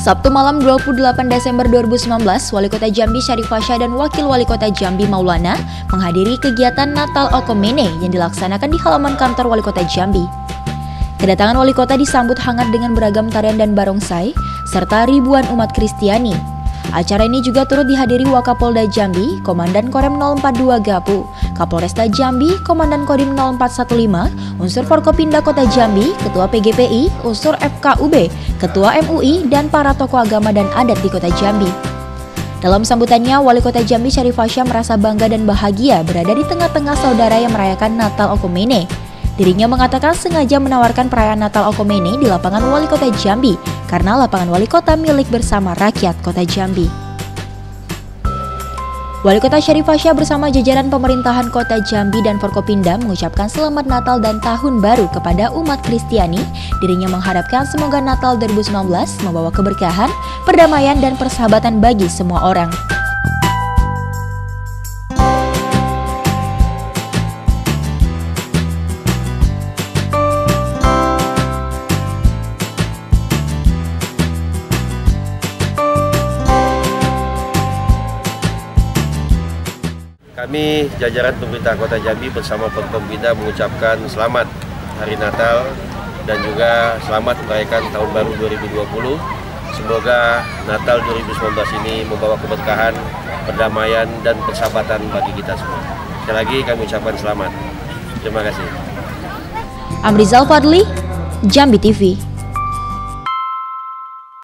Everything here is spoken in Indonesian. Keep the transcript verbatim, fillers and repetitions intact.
Sabtu malam dua puluh delapan Desember dua ribu sembilan belas, Wali Kota Jambi Syarifah Syah dan Wakil Wali Kota Jambi Maulana menghadiri kegiatan Natal Okomene yang dilaksanakan di halaman kantor Wali Kota Jambi. Kedatangan wali kota disambut hangat dengan beragam tarian dan barongsai, serta ribuan umat Kristiani. Acara ini juga turut dihadiri Wakapolda Jambi, Komandan Korem nol empat dua Gapu, Kapolresta Jambi, Komandan Kodim nol empat satu lima, unsur Forkopinda Kota Jambi, Ketua P G P I, unsur F K U B, Ketua M U I, dan para tokoh agama dan adat di Kota Jambi. Dalam sambutannya, Wali Kota Jambi Syarif Fasha merasa bangga dan bahagia berada di tengah-tengah saudara yang merayakan Natal Okomene. Dirinya mengatakan sengaja menawarkan perayaan Natal Okomene di lapangan Wali Kota Jambi karena lapangan Wali Kota milik bersama rakyat Kota Jambi. Wali Kota Syarif Fasha bersama jajaran pemerintahan Kota Jambi dan Forkopinda mengucapkan selamat Natal dan Tahun Baru kepada umat Kristiani. Dirinya mengharapkan semoga Natal dua ribu sembilan belas membawa keberkahan, perdamaian, dan persahabatan bagi semua orang. Kami jajaran pemerintah Kota Jambi bersama Forkopinda mengucapkan selamat Hari Natal dan juga selamat merayakan Tahun Baru dua ribu dua puluh. Semoga Natal dua ribu sembilan belas ini membawa keberkahan, perdamaian, dan persahabatan bagi kita semua. Sekali lagi kami ucapkan selamat. Terima kasih. Amrizal Fadli, Jambi T V.